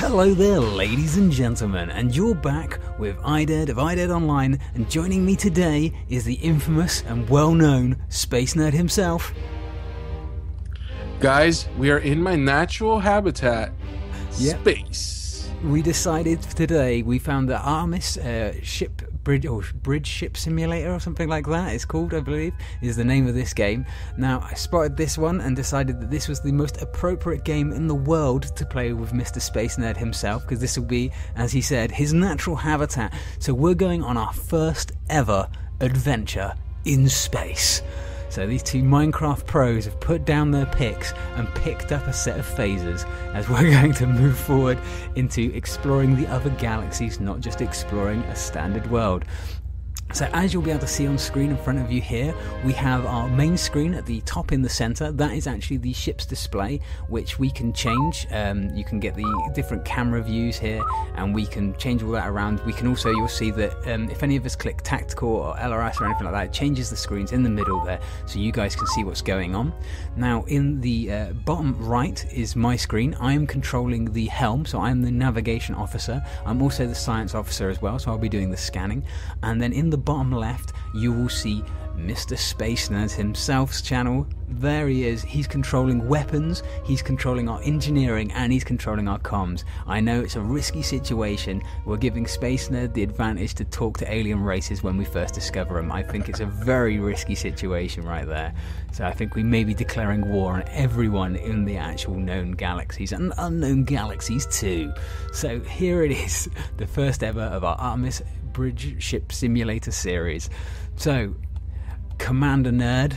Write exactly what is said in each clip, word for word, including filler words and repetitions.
Hello there, ladies and gentlemen, and you're back with iDead of iDead Online, and joining me today is the infamous and well-known Spacenerd himself. Guys, we are in my natural habitat, yep. Space. We decided today, we found the Artemis uh, ship bridge or bridge ship simulator or something like that it's called, I believe, is the name of this game. Now, I spotted this one and decided that this was the most appropriate game in the world to play with Mister Spacenerd himself, because this will be, as he said, his natural habitat. So we're going on our first ever adventure in space. So these two Minecraft pros have put down their picks and picked up a set of phasers as we're going to move forward into exploring the other galaxies, not just exploring a standard world. So as you'll be able to see on screen in front of you here, we have our main screen at the top in the center. That is actually the ship's display, which we can change. Um, you can get the different camera views here, and we can change all that around. We can also, you'll see that um, if any of us click tactical or L R S or anything like that, it changes the screens in the middle there, so you guys can see what's going on. Now, in the uh, bottom right is my screen. I am controlling the helm, so I'm the navigation officer. I'm also the science officer as well, so I'll be doing the scanning. And then in the bottom left you will see Mister Spacenerd himself's channel. There he is. He's controlling weapons, he's controlling our engineering, and he's controlling our comms. I know it's a risky situation. We're giving Spacenerd the advantage to talk to alien races when we first discover them. I think it's a very risky situation right there. So I think we may be declaring war on everyone in the actual known galaxies and unknown galaxies too. So here it is, the first ever of our Artemis Bridge Ship Simulator series. So, Commander Nerd,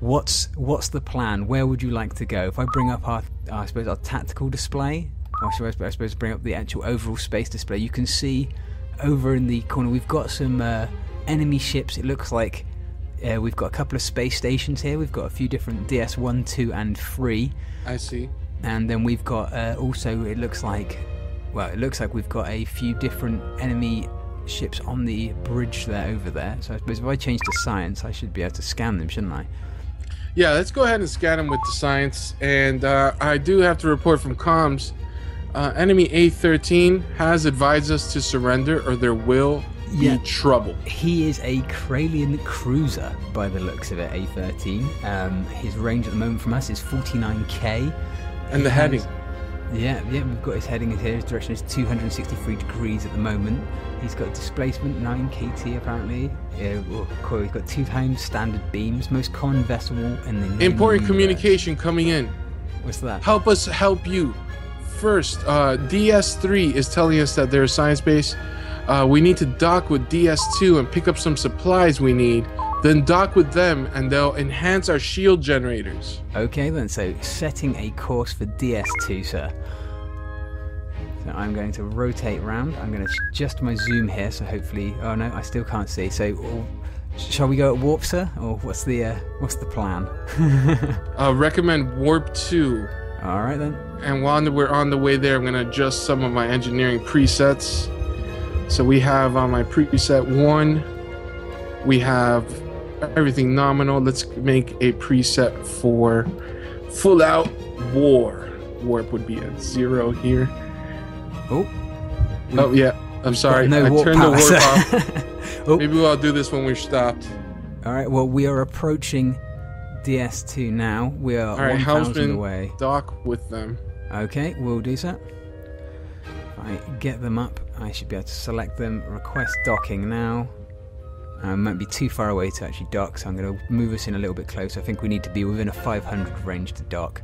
what's what's the plan? Where would you like to go? If I bring up our, I suppose, our tactical display, or I suppose bring up the actual overall space display, you can see over in the corner we've got some uh, enemy ships. It looks like uh, we've got a couple of space stations here. We've got a few different D S one, two, and three. I see. And then we've got uh, also, it looks like, well, it looks like we've got a few different enemy ships on the bridge there, over there. So I suppose if I change to science, I should be able to scan them, shouldn't I? Yeah, let's go ahead and scan them with the science. And uh, I do have to report from comms. Uh, enemy A thirteen has advised us to surrender, or there will yeah. be trouble. He is a Kralien cruiser by the looks of it, A thirteen. Um, his range at the moment from us is forty-nine K. And he the heading. Yeah, yeah, we've got his heading here. His direction is two hundred sixty-three degrees at the moment. He's got displacement nine K T apparently. Yeah, well, cool. He's got two times standard beams. Most common vessel in the important communication coming in. What's that? Help us help you. First, uh, D S three is telling us that they're a science base. Uh, we need to dock with D S two and pick up some supplies we need. Then dock with them and they'll enhance our shield generators. Okay then, so setting a course for D S two, sir. So I'm going to rotate round. I'm going to adjust my zoom here, so hopefully... Oh no, I still can't see. So or, shall we go at warp, sir? Or what's the, uh, what's the plan? I recommend warp two. Alright then. And while we're on the way there, I'm going to adjust some of my engineering presets. So we have on my preset one, we have... everything nominal. Let's make a preset for full out war. Warp would be at zero here. Oh. Oh yeah. I'm sorry. No, I turned the warp off. Oh. Maybe we'll do this when we're stopped. All right. Well, we are approaching D S two now. We are all right. Houseman away. Dock with them. Okay, we'll do that. If I get them up, I should be able to select them. Request docking now. I might be too far away to actually dock, so I'm going to move us in a little bit closer. I think we need to be within a five hundred range to dock.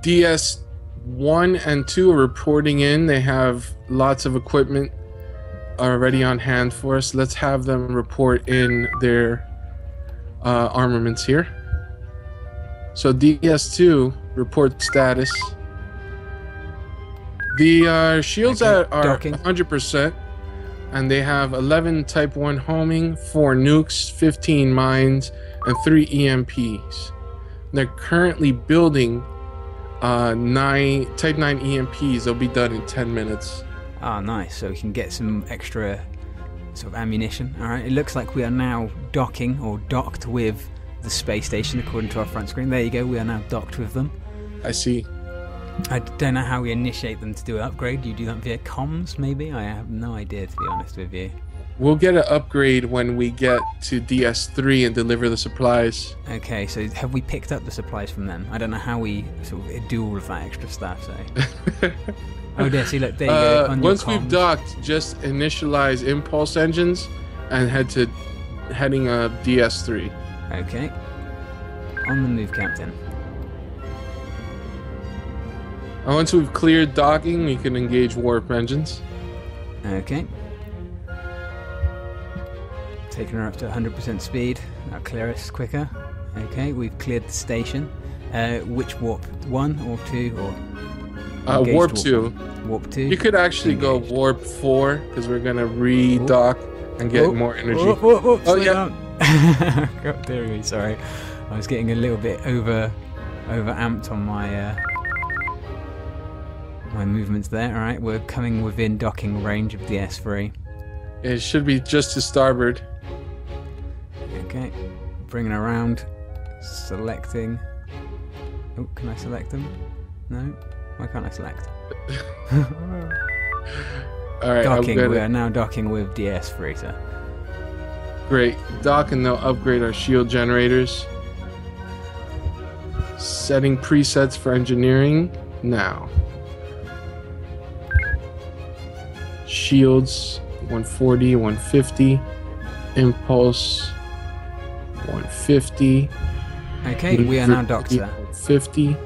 D S one and two are reporting in. They have lots of equipment already on hand for us. Let's have them report in their uh, armaments here. So D S two, report status. The uh, shields okay, are docking. one hundred percent. And they have eleven type one homing, four nukes, fifteen mines, and three E M Ps. They're currently building uh, nine type nine E M Ps. They'll be done in ten minutes. Ah, nice. So we can get some extra sort of ammunition. All right. It looks like we are now docking or docked with the space station according to our front screen. There you go. We are now docked with them. I see. I don't know how we initiate them to do an upgrade. You do that via comms, maybe? I have no idea, to be honest with you. We'll get an upgrade when we get to D S three and deliver the supplies. Okay, so have we picked up the supplies from them? I don't know how we sort of do all of that extra stuff, so... Oh dear, see, look, there you uh, go. On once we've docked, just initialize impulse engines and head to heading up D S three. Okay. On the move, Captain. And once we've cleared docking, we can engage warp engines. Okay. Taking her up to one hundred percent speed. That'll clear us quicker. Okay, we've cleared the station. Uh, which warp? One or two or... Uh, warp, warp two. Warp two. You could actually engaged. go warp four because we're gonna re-dock and get oh, more energy. Oh, oh, oh, oh yeah. God, there we go. Sorry, I was getting a little bit over, over amped on my uh, my movements there. All right, we're coming within docking range of the D S three. It should be just to starboard. Okay, bringing around, selecting. Oh, can I select them? No. Why can't I select? All right, docking. We are now docking with D S three, sir. Great. Dock and they'll upgrade our shield generators. Setting presets for engineering now. Shields one forty, one fifty. Impulse one fifty. Okay, we are now docked, sir. one fifty.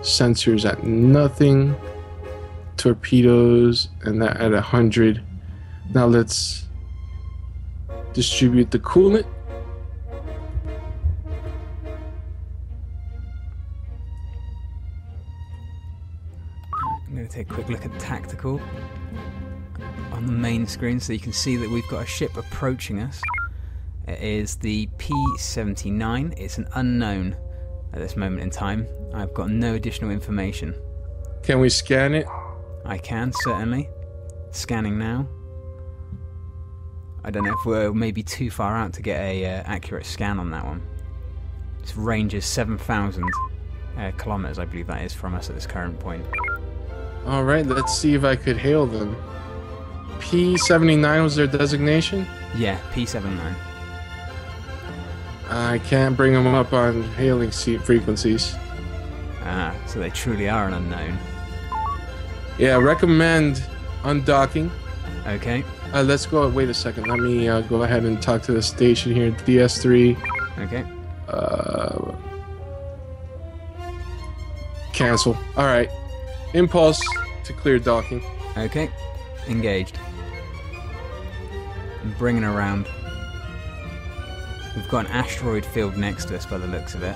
Sensors at nothing, torpedoes, and that at one hundred. Now let's distribute the coolant. I'm going to take a quick look at tactical on the main screen so you can see that we've got a ship approaching us. It is the P seventy-nine. It's an unknown at this moment in time. I've got no additional information. Can we scan it? I can, certainly. Scanning now. I don't know if we're maybe too far out to get a uh, accurate scan on that one. Its range is seven thousand uh, kilometers, I believe that is, from us at this current point. All right, let's see if I could hail them. P seventy-nine was their designation? Yeah, P seventy-nine. I can't bring them up on hailing frequencies. Ah, so they truly are an unknown. Yeah, recommend undocking. Okay. Uh, let's go. Wait a second. Let me uh, go ahead and talk to the station here. D S three. Okay. Uh, cancel. All right. Impulse to clear docking. Okay. Engaged. I'm bringing around. We've got an asteroid field next to us by the looks of it.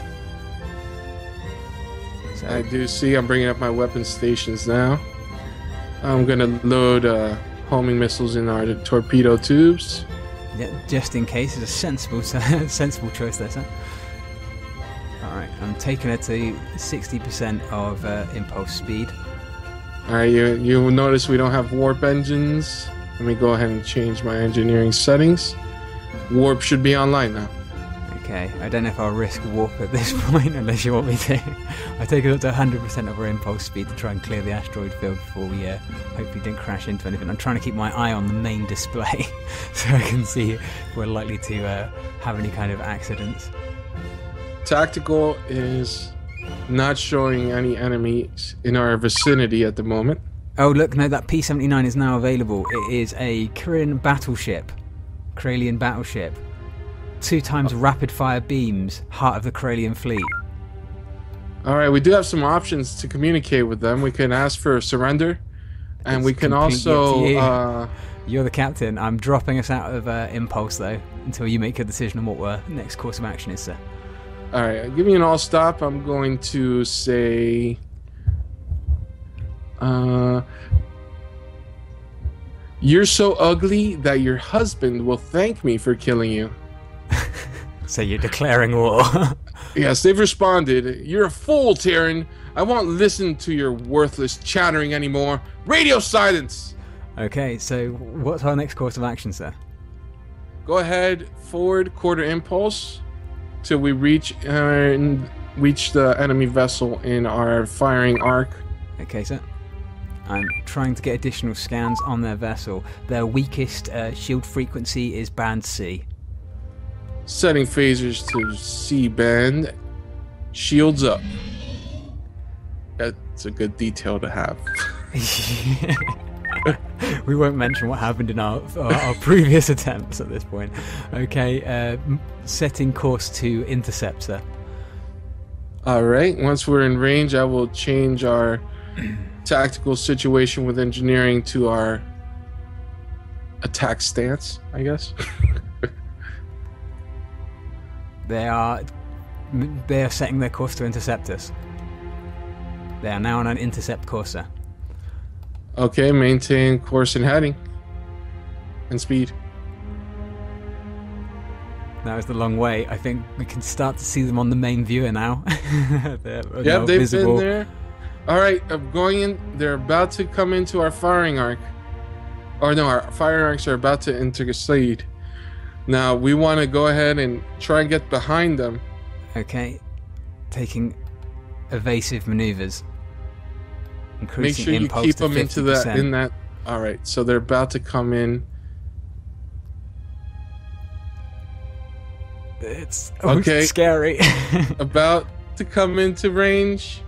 So. I do see. I'm bringing up my weapon stations now. I'm going to load uh, homing missiles in our torpedo tubes. Yeah, just in case. It's a sensible sensible choice there, sir. Alright, I'm taking it to sixty percent of uh, impulse speed. Alright, you, you'll notice we don't have warp engines. Let me go ahead and change my engineering settings. Warp should be online now. Okay, I don't know if I'll risk warp at this point unless you want me to. I take it up to one hundred percent of our impulse speed to try and clear the asteroid field before we uh, hopefully don't crash into anything. I'm trying to keep my eye on the main display so I can see if we're likely to uh, have any kind of accidents. Tactical is not showing any enemies in our vicinity at the moment. Oh look, no, that P seventy-nine is now available. It is a Kralien battleship. Kralien battleship. Two times rapid fire beams, heart of the Kralien fleet. Alright, we do have some options to communicate with them. We can ask for surrender, and it's we can also... You. Uh, You're the captain. I'm dropping us out of uh, impulse, though, until you make a decision on what our next course of action is, sir. Alright, give me an all-stop. I'm going to say... Uh... You're so ugly that your husband will thank me for killing you. So you're declaring war. Yes, they've responded. You're a fool, Tyrion. I won't listen to your worthless chattering anymore. Radio silence! Okay, so what's our next course of action, sir? Go ahead, forward quarter impulse till we reach uh, reach the enemy vessel in our firing arc. Okay, sir. I'm trying to get additional scans on their vessel. Their weakest uh, shield frequency is band C. Setting phasers to C band. Shields up. That's a good detail to have. We won't mention what happened in our, our, our previous attempts at this point. Okay, uh, setting course to interceptor. Alright, once we're in range, I will change our tactical situation with engineering to our attack stance, I guess. They are they are setting their course to intercept us. They are now on an intercept course, sir. Okay, maintain course and heading. And speed. That was the long way. I think we can start to see them on the main viewer now. They're yep, they've visible. been there. Alright, I'm going in. They're about to come into our firing arc. Or no, our firing arcs are about to intercede. Now, we want to go ahead and try and get behind them. Okay. Taking evasive maneuvers. Make sure you keep them into that in that. All right, so they're about to come in. It's oh, okay. Scary. About to come into range.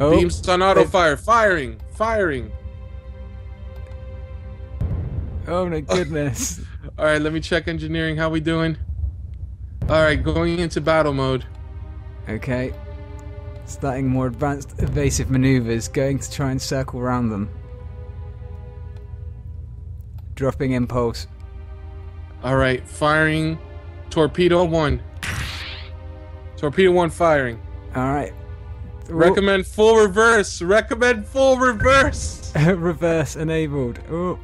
Oh, beams on auto fire. Firing, firing. Oh my goodness! All right, let me check engineering. How we doing? All right, going into battle mode. Okay. Starting more advanced evasive maneuvers, going to try and circle around them. Dropping impulse. Alright, firing torpedo one. Torpedo one firing. Alright. Recommend full reverse. Recommend full reverse. Reverse enabled. Ooh.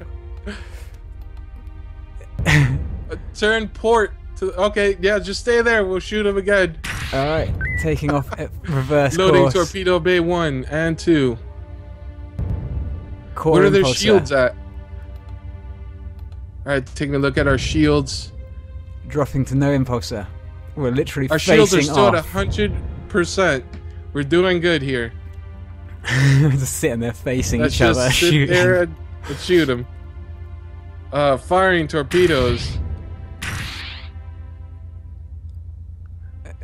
Turn port to. Okay, yeah, just stay there. We'll shoot him again. Alright, taking off at reverse Loading course. Torpedo bay one and two. Core what are their shields there. at? Alright, taking a look at our shields. Dropping to no impulse there. We're literally our facing Our shields are still off. at one hundred percent. We're doing good here. Just sitting there facing Let's each just other. Sit shooting. There and shoot them. Uh, firing torpedoes.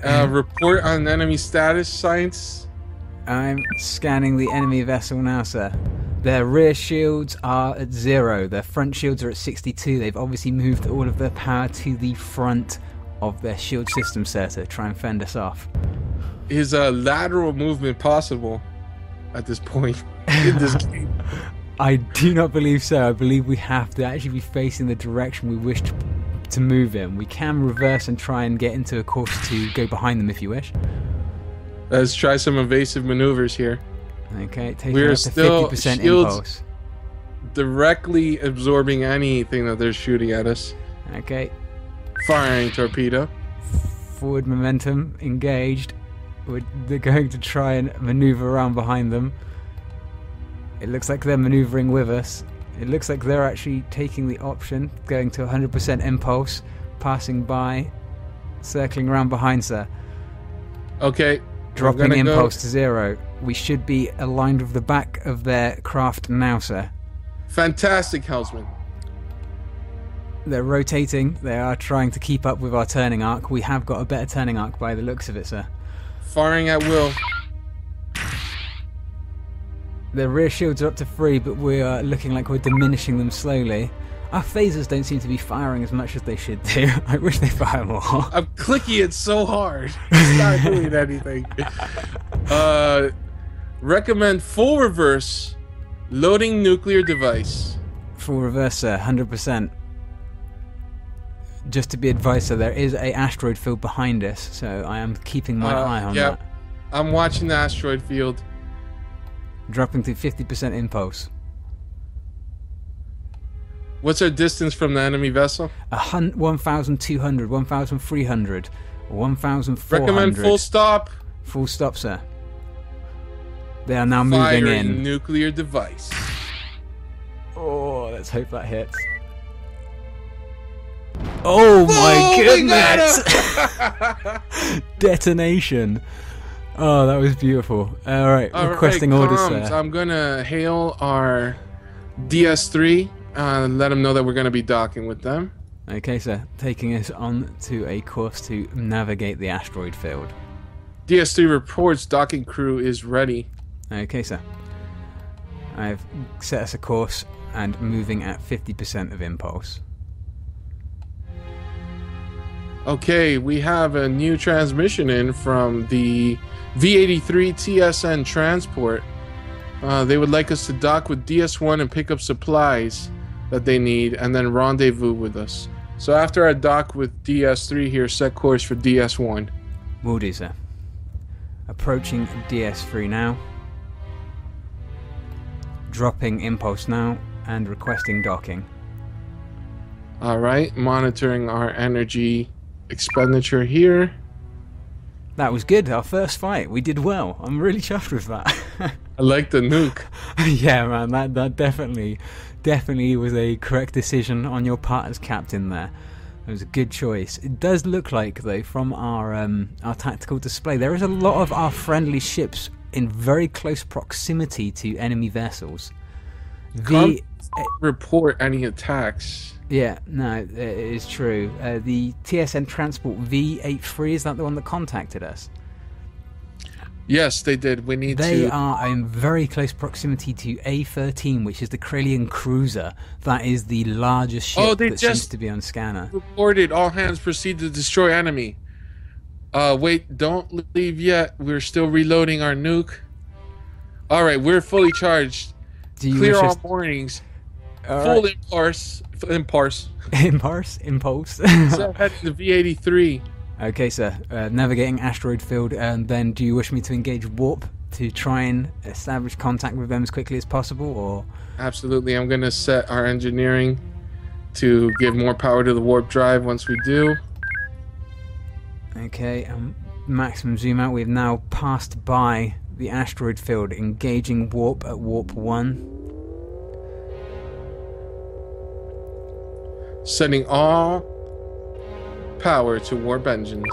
Uh, report on enemy status, science. I'm scanning the enemy vessel now, sir. Their rear shields are at zero. Their front shields are at sixty-two. They've obviously moved all of their power to the front of their shield system, sir, to try and fend us off. Is a lateral movement possible at this point in this game? I do not believe so. I believe we have to actually be facing the direction we wish to to move in. We can reverse and try and get into a course to go behind them if you wish. Let's try some evasive maneuvers here. Okay, taking We're up to fifty percent impulse. Directly absorbing anything that they're shooting at us. Okay. Firing torpedo. Forward momentum engaged. We're, they're going to try and maneuver around behind them. It looks like they're maneuvering with us. It looks like they're actually taking the option, going to one hundred percent impulse, passing by, circling around behind, sir. Okay. Dropping impulse go. to zero. We should be aligned with the back of their craft now, sir. Fantastic, Houseman. They're rotating. They are trying to keep up with our turning arc. We have got a better turning arc by the looks of it, sir. Firing at will. Their rear shields are up to three, but we are looking like we're diminishing them slowly. Our phasers don't seem to be firing as much as they should do. I wish they fire more. I'm clicking it so hard. It's not doing anything. Uh, recommend full reverse, loading nuclear device. Full reverse, sir, one hundred percent. Just to be advised, sir, there is an asteroid field behind us, so I am keeping my uh, eye on yeah, that. I'm watching the asteroid field. Dropping to fifty percent impulse. What's our distance from the enemy vessel? one thousand two hundred, one thousand three hundred, one thousand four hundred. Recommend full stop. Full stop, sir. They are now Firing moving in. Nuclear device. Oh, let's hope that hits. Oh my Whoa, goodness! Detonation. Oh, that was beautiful. All right, All requesting right, orders, comms. Sir. I'm gonna hail our D S three and let them know that we're gonna be docking with them. Okay, sir. Taking us on to a course to navigate the asteroid field. D S three reports docking crew is ready. Okay, sir. I've set us a course and moving at fifty percent of impulse. Okay, we have a new transmission in from the V eighty-three T S N transport. Uh, they would like us to dock with D S one and pick up supplies that they need and then rendezvous with us. So after I dock with D S three here, set course for D S one. Will do, sir. Approaching D S three now. Dropping impulse now and requesting docking. Alright, monitoring our energy expenditure here. That was good, our first fight. We did well. I'm really chuffed with that. I like the nuke. Yeah, man, that, that definitely, definitely was a correct decision on your part as captain there. It was a good choice. It does look like, though, from our, um, our tactical display, there is a lot of our friendly ships in very close proximity to enemy vessels. The can't report any attacks. Yeah, no, it is true. Uh, the T S N transport V eighty-three, is that the one that contacted us? Yes, they did. We need they to... They are in very close proximity to A thirteen, which is the Kralien cruiser. That is the largest ship oh, that just seems to be on scanner. Reported, all hands proceed to destroy enemy. Uh, wait, don't leave yet. We're still reloading our nuke. All right, we're fully charged. Do you Clear all warnings. All Full right. impulse. Impulse. Impulse? Impulse. So head to the V eighty-three. Okay, sir. Uh, navigating asteroid field, and then do you wish me to engage warp to try and establish contact with them as quickly as possible, or...? Absolutely. I'm going to set our engineering to give more power to the warp drive once we do. Okay, um, maximum zoom out. We've now passed by the asteroid field, engaging warp at warp one. Sending all power to warp engines.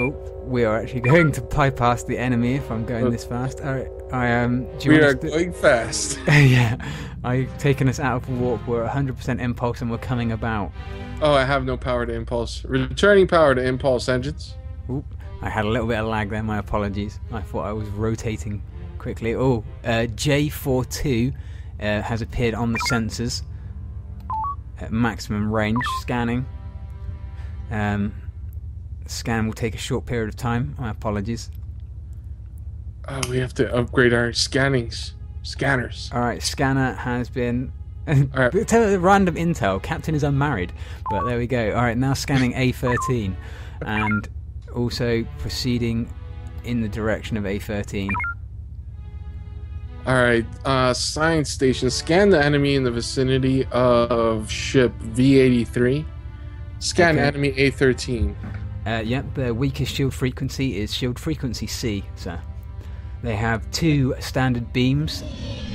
Oh, we are actually going to bypass the enemy if I'm going oh. this fast. All right, I am. Um, we are to... going fast. Yeah, I've taken us out of warp. We're one hundred percent impulse, and we're coming about. Oh, I have no power to impulse. Returning power to impulse engines. Oop, I had a little bit of lag there. My apologies. I thought I was rotating quickly. Oh, uh, J forty-two uh, has appeared on the sensors. At maximum range scanning. Um, scan will take a short period of time. My apologies. Oh, we have to upgrade our scannings, scanners. All right, scanner has been. All right. Random intel. Captain is unmarried, but there we go. All right, now scanning A thirteen, and also proceeding in the direction of A thirteen. Alright, uh, science station, scan the enemy in the vicinity of ship V eighty-three. Scan okay. enemy A thirteen. Uh, yep, their weakest shield frequency is shield frequency C, sir. They have two standard beams,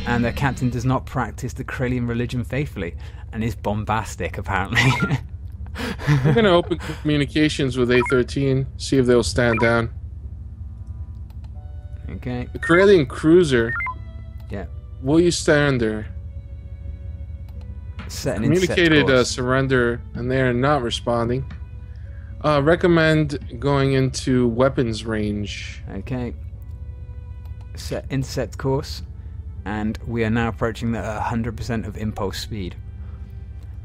and their captain does not practice the Kralien religion faithfully, and is bombastic, apparently. We're going to open communications with A thirteen, see if they'll stand down. Okay. The Kralien cruiser... Yeah. Will you stand there? Set an Communicated uh, surrender, and they are not responding. Uh, recommend going into weapons range. Okay. Set intercept course, and we are now approaching the one hundred percent of impulse speed.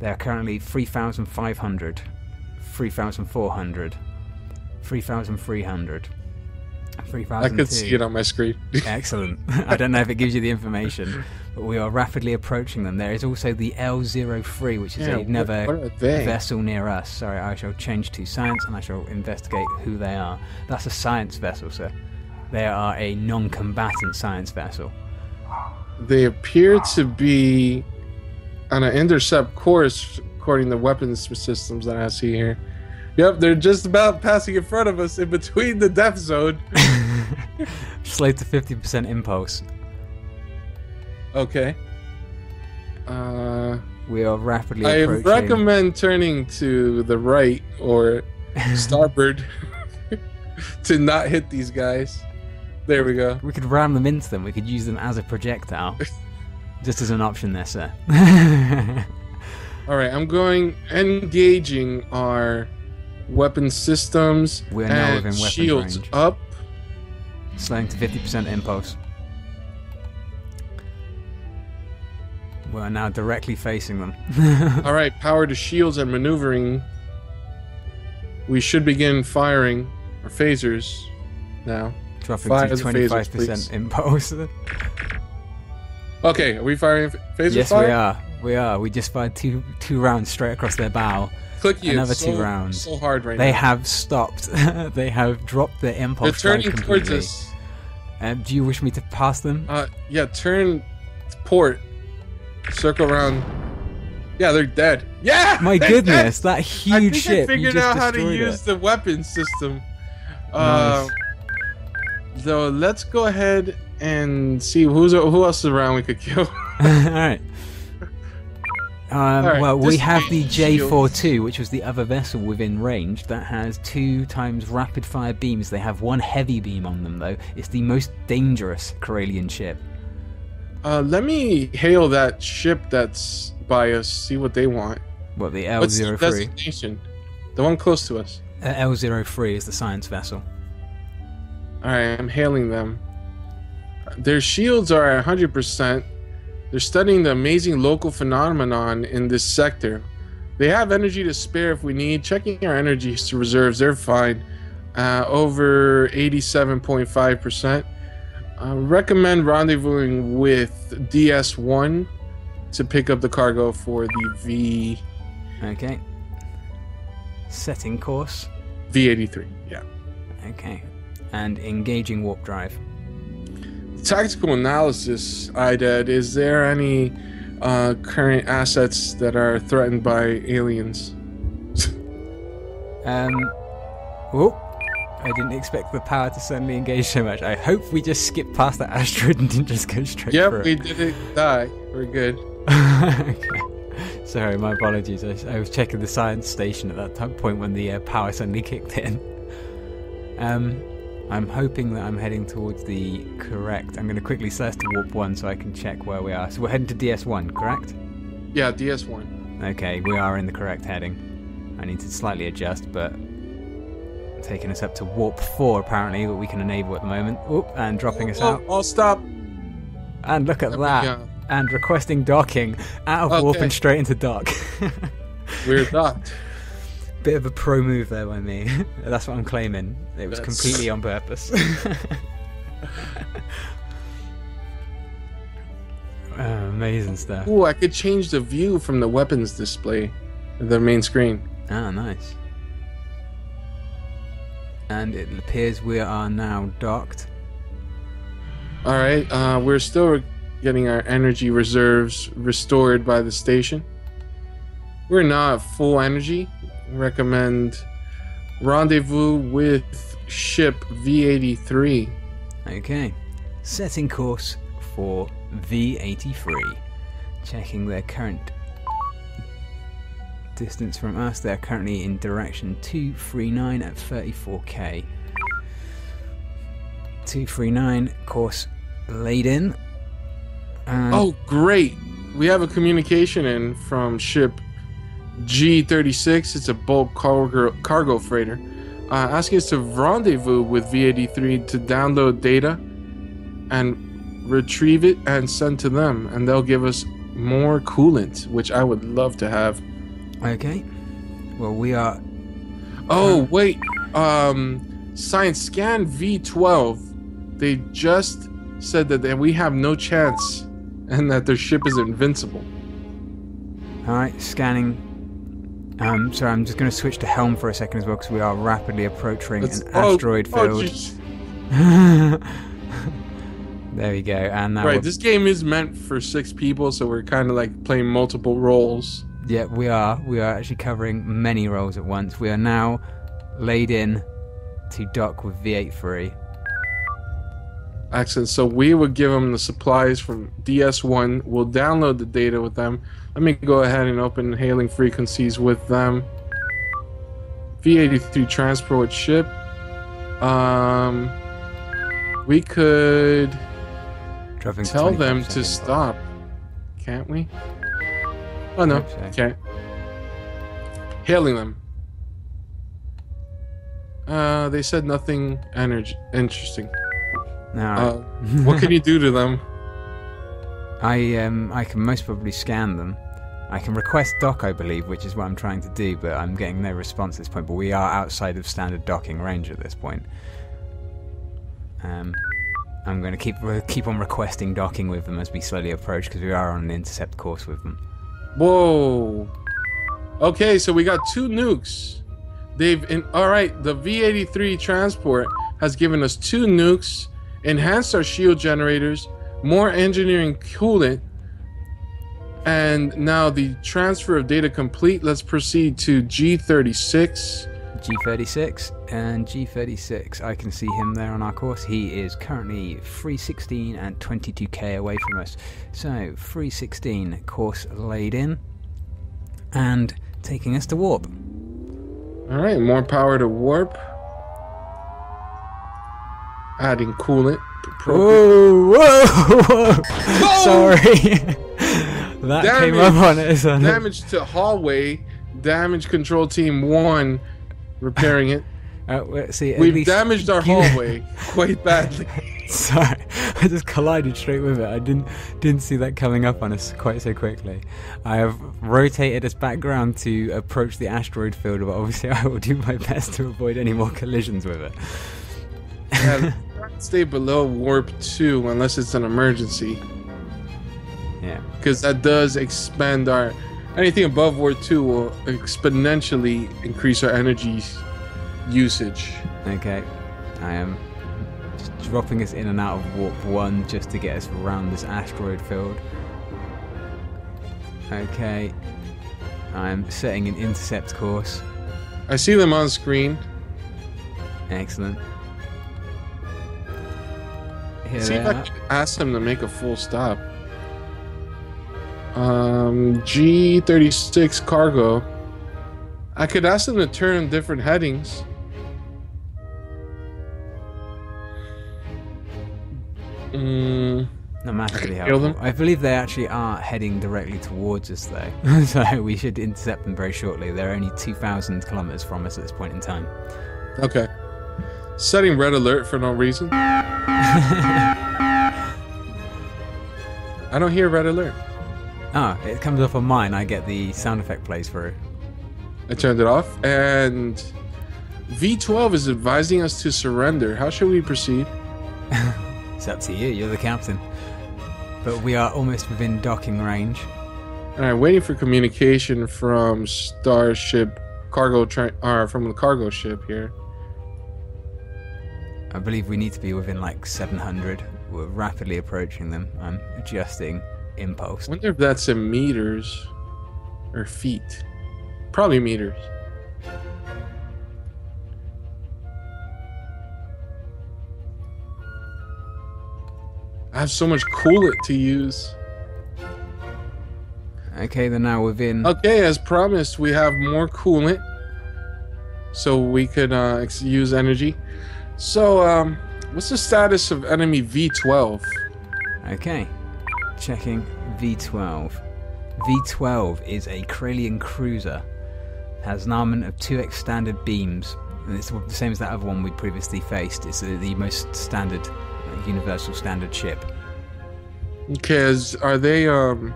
They are currently three thousand five hundred, three thousand four hundred, three thousand three hundred. I could see it on my screen. Excellent. I don't know if it gives you the information, but we are rapidly approaching them. There is also the L zero three, which is yeah, another vessel near us. Sorry, I shall change to science, and I shall investigate who they are. That's a science vessel, sir. They are a non-combatant science vessel. They appear to be on an intercept course, according to weapons systems that I see here. Yep, they're just about passing in front of us in between the death zone. Slate to fifty percent impulse. Okay. Uh, We are rapidly I approaching. I recommend turning to the right or starboard to not hit these guys. There we go. We could ram them into them. We could use them as a projectile. Just as an option there, sir. All right, I'm going engaging our weapon systems. We are now within weapons shields range. Up. Slowing to fifty percent impulse. We are now directly facing them. All right, power to shields and maneuvering. We should begin firing our phasers now. Dropping Fire to twenty-five percent impulse. Okay, are we firing phasers? Yes, fire? we are. We are. We just fired two two rounds straight across their bow. Click you. Another so, two rounds. So hard right they now. They have stopped. They have dropped their impulse. They're turning towards us. Um, do you wish me to pass them? Uh, yeah, turn port. Circle around. Yeah, they're dead. Yeah! My goodness, dead. That huge ship. I think I figured out how to use it. the weapon system. Nice. Uh, so let's go ahead and see who's who else is around we could kill. Alright. Um, All right, well, we have the J forty-two, which was the other vessel within range, that has two times rapid-fire beams. They have one heavy beam on them, though. It's the most dangerous Kralien ship. Uh, let me hail that ship that's by us, see what they want. What, the L zero three? What's the destination? The one close to us. Uh, L zero three is the science vessel. Alright, I'm hailing them. Their shields are one hundred percent. They're studying the amazing local phenomenon in this sector. They have energy to spare if we need. Checking our energy reserves, they're fine. Uh, over eighty-seven point five percent. I recommend rendezvousing with D S one to pick up the cargo for the V. Okay. Setting course. V eighty-three, yeah. Okay. And engaging warp drive. Tactical analysis, iDead. Is there any uh, current assets that are threatened by aliens? um. Oh. I didn't expect the power to suddenly engage so much. I hope we just skipped past that asteroid and didn't just go straight yep, through it. Yep, we didn't die. We're good. Okay. Sorry, my apologies. I, I was checking the science station at that point when the uh, power suddenly kicked in. Um, I'm hoping that I'm heading towards the correct... I'm going to quickly search to warp one so I can check where we are. So we're heading to D S one, correct? Yeah, D S one. Okay, we are in the correct heading. I need to slightly adjust, but... taking us up to warp four apparently, but we can enable at the moment. Oop, and dropping oh, us oh, out. I'll stop. And look at there that. And requesting docking. Out of okay. warp and straight into dock. We're docked. Bit of a pro move there by me. That's what I'm claiming. It was That's... completely on purpose. Oh, amazing stuff. Ooh, I could change the view from the weapons display, the main screen. Ah, nice. And it appears we are now docked. Alright, uh, we're still getting our energy reserves restored by the station. We're not full energy. Recommend rendezvous with ship V eighty-three. Okay, setting course for V eighty-three. Checking their current distance from us. They're currently in direction two three nine at thirty-four K. two three nine, course laid in. And oh, great! We have a communication in from ship G thirty-six. It's a bulk cargo, cargo freighter. Uh, asking us to rendezvous with V eighty-three to download data and retrieve it and send to them. And they'll give us more coolant, which I would love to have. Okay, well we are... Oh, uh, wait, um, Science Scan V twelve, they just said that they, we have no chance and that their ship is invincible. Alright, scanning. Um, sorry, I'm just going to switch to helm for a second as well because we are rapidly approaching That's, an oh, asteroid field. Oh, there we go. And now right, we're... this game is meant for six people, so we're kind of like playing multiple roles. Yeah, we are. We are actually covering many roles at once. We are now laid in to dock with V eighty-three. accident. So we would give them the supplies from D S one. We'll download the data with them. Let me go ahead and open hailing frequencies with them. V eighty-three transport ship. Um, we could tell them to stop, can't we? Oh no, can't. Hailing them. Uh, they said nothing energy interesting. No. Uh, what can you do to them? I um I can most probably scan them. I can request dock, I believe, which is what I'm trying to do, but I'm getting no response at this point. But we are outside of standard docking range at this point. Um, I'm going to keep keep on requesting docking with them as we slowly approach, because we are on an intercept course with them. Whoa. Okay, so we got two nukes. They've in, all right. The V eighty-three transport has given us two nukes, enhanced our shield generators, more engineering coolant. And now the transfer of data complete. Let's proceed to G thirty-six. G thirty-six and G thirty-six. I can see him there on our course. He is currently three sixteen and twenty-two K away from us. So three sixteen course laid in and taking us to warp. All right, more power to warp. Adding coolant. Whoa, whoa, whoa. Oh! Sorry. That damage, came up on it. Damage to hallway. Damage control team one, repairing it. Uh, see, we've damaged our hallway quite badly. Sorry, I just collided straight with it. I didn't didn't see that coming up on us quite so quickly. I have rotated its background to approach the asteroid field, but obviously I will do my best to avoid any more collisions with it. Yeah, stay below warp two unless it's an emergency. Yeah, because that does expand our... Anything above War two will exponentially increase our energy usage. Okay, I am just dropping us in and out of Warp one just to get us around this asteroid field. Okay, I'm setting an intercept course. I see them on screen. Excellent. Here see if I can ask them to make a full stop. Um, G thirty-six cargo. I could ask them to turn in different headings. Mm, Not massively helpful. I believe they actually are heading directly towards us, though. So we should intercept them very shortly. They're only two thousand kilometers from us at this point in time. Okay. Setting red alert for no reason. I don't hear red alert. Ah, it comes off on mine. I get the sound effect plays for it. I turned it off, and V twelve is advising us to surrender. How should we proceed? It's up to you. You're the captain. But we are almost within docking range. All right, waiting for communication from Starship cargo train, or from the cargo ship here. I believe we need to be within like seven hundred. We're rapidly approaching them. I'm adjusting impulse. I wonder if that's in meters or feet. Probably meters. I have so much coolant to use. Okay, they're now within. Okay, as promised, we have more coolant, so we could uh, use energy. So, um, what's the status of enemy V twelve? Okay. Checking V twelve. V twelve is a Kralien cruiser. Has an armament of two X standard beams, and it's the same as that other one we previously faced. It's the most standard, universal standard ship. Okay, is, are they um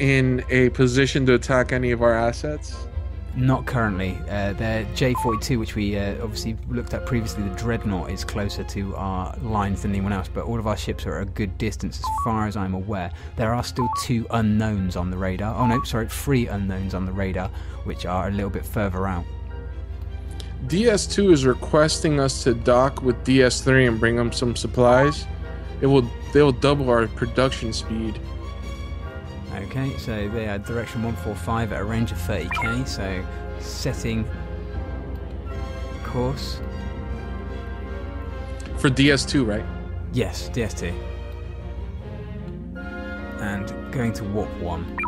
in a position to attack any of our assets? Not currently. Uh, their J forty-two, which we uh, obviously looked at previously, the Dreadnought, is closer to our lines than anyone else, but all of our ships are at a good distance as far as I'm aware. There are still two unknowns on the radar. Oh no, sorry, three unknowns on the radar, which are a little bit further out. D S two is requesting us to dock with D S three and bring them some supplies. It will, they will double our production speed. Okay, so they are direction one four five at a range of thirty K, so setting course. For D S two, right? Yes, D S two. And going to warp one.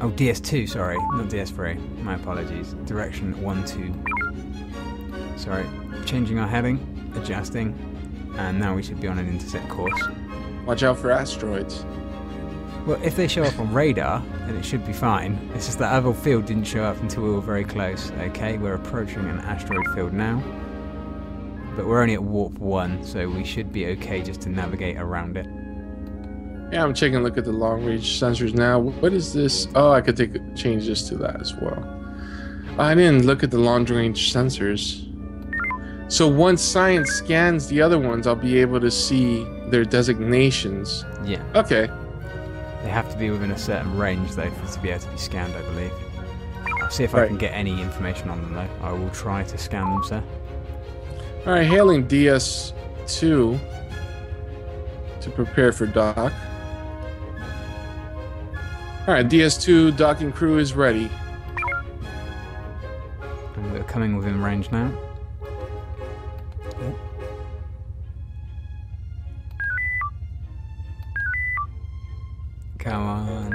Oh, D S two, sorry. Not D S three. My apologies. Direction one two. Sorry. Changing our heading. Adjusting. And now we should be on an intercept course. Watch out for asteroids. Well, if they show up on radar, then it should be fine. It's just that other field didn't show up until we were very close. Okay, we're approaching an asteroid field now. But we're only at warp one, so we should be okay just to navigate around it. Yeah, I'm taking a look at the long-range sensors now. What is this? Oh, I could take change this to that as well. I didn't look at the long-range sensors. So once science scans the other ones, I'll be able to see their designations. Yeah. Okay. They have to be within a certain range, though, for to be able to be scanned, I believe. I'll see if right. I can get any information on them, though. I will try to scan them, sir. All right, hailing D S two to prepare for dock. All right, D S two docking crew is ready. And we're coming within range now. Come on.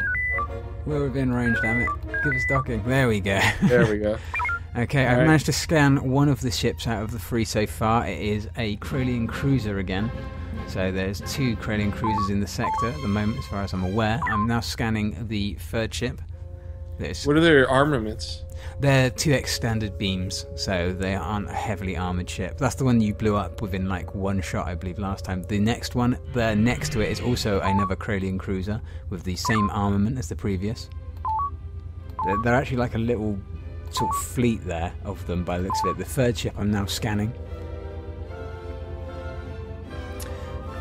We're within range, damn it. Give us docking. There we go. There we go. Okay, All I've right. managed to scan one of the ships out of the three so far. It is a Kralien cruiser again. So there's two Kralien cruisers in the sector at the moment, as far as I'm aware. I'm now scanning the third ship. There's what are their armaments? They're two X standard beams, so they aren't a heavily armoured ship. That's the one you blew up within like one shot, I believe, last time. The next one, there next to it, is also another Kralien cruiser with the same armament as the previous. They're, they're actually like a little sort of fleet there of them by the looks of it. The third ship I'm now scanning.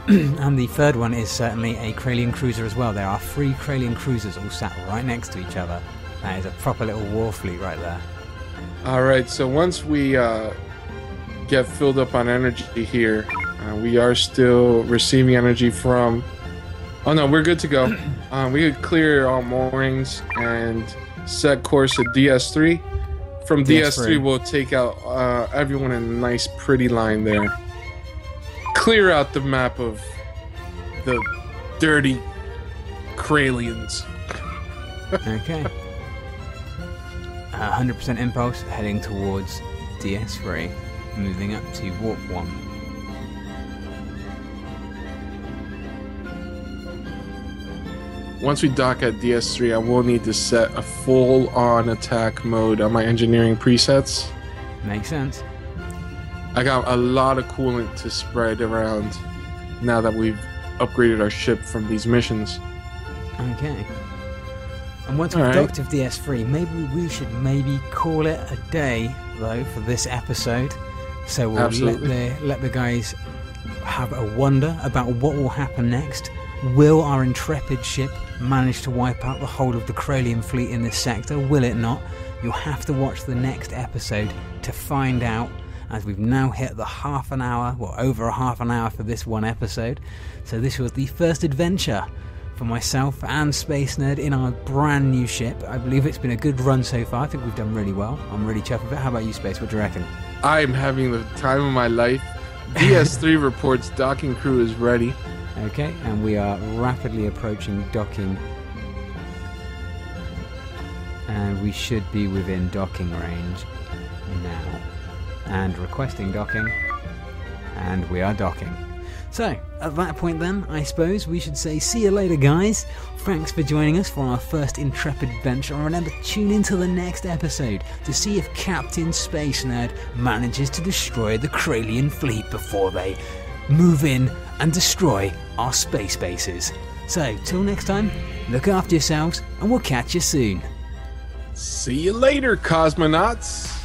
And the third one is certainly a Kralien cruiser as well. There are three Kralien cruisers all sat right next to each other. That is a proper little war fleet right there. Alright, so once we uh, get filled up on energy here, uh, we are still receiving energy from... Oh no, we're good to go. um, we could clear all moorings and set course to D S three. From D S three, D S three we'll take out uh, everyone in a nice pretty line there. Clear out the map of the dirty Kraliens. Okay. one hundred percent impulse heading towards D S three, moving up to warp one. Once we dock at D S three, I will need to set a full-on attack mode on my engineering presets. Makes sense. I got a lot of coolant to spread around now that we've upgraded our ship from these missions. Okay. And once we've docked of D S three, maybe we should maybe call it a day, though, for this episode. So we'll let the, let the guys have a wonder about what will happen next. Will our intrepid ship manage to wipe out the whole of the Kralien fleet in this sector? Will it not? You'll have to watch the next episode to find out, as we've now hit the half an hour, well, over a half an hour for this one episode. So this was the first adventure for myself and Spacenerd in our brand new ship. I believe it's been a good run so far. I think we've done really well. I'm really chuffed with it. How about you, Space? What do you reckon? I'm having the time of my life. D S three reports docking crew is ready. Okay, and we are rapidly approaching docking. And we should be within docking range now. And requesting docking. And we are docking. So, at that point then, I suppose we should say see you later, guys. Thanks for joining us for our first intrepid venture, and remember, tune into the next episode to see if Captain Spacenerd manages to destroy the Kralien fleet before they move in and destroy our space bases. So, till next time, look after yourselves, and we'll catch you soon. See you later, cosmonauts!